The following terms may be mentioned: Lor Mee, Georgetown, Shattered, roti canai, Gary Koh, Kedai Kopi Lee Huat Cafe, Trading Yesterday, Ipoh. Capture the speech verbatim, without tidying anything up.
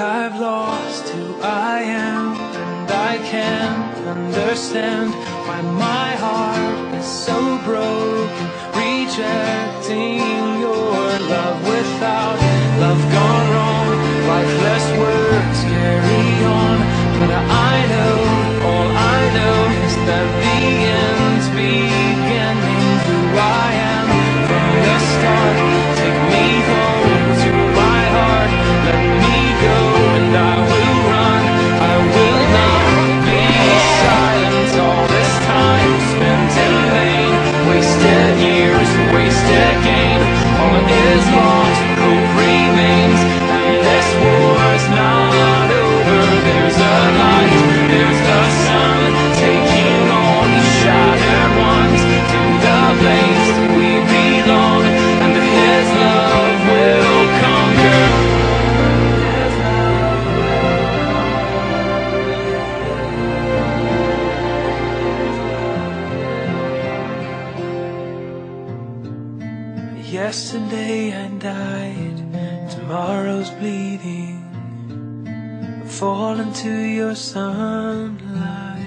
I've lost who I am, and I can't understand why my heart is so broken, rejecting your love. Without love gone wrong, lifeless words carry on, but I know, all I know is that the end's beginning. Who I am from the start, take me home to my heart, let me go and I will run, I will not be silent. All this time spent in vain, wasted years, wasted gain, all it is lost, hope remains, and this war's not over. There's a light, there's the sun, taking on the shattered ones, to the place we belong, and His love will conquer. Yesterday I died, tomorrow's bleeding, I fall into your sunlight.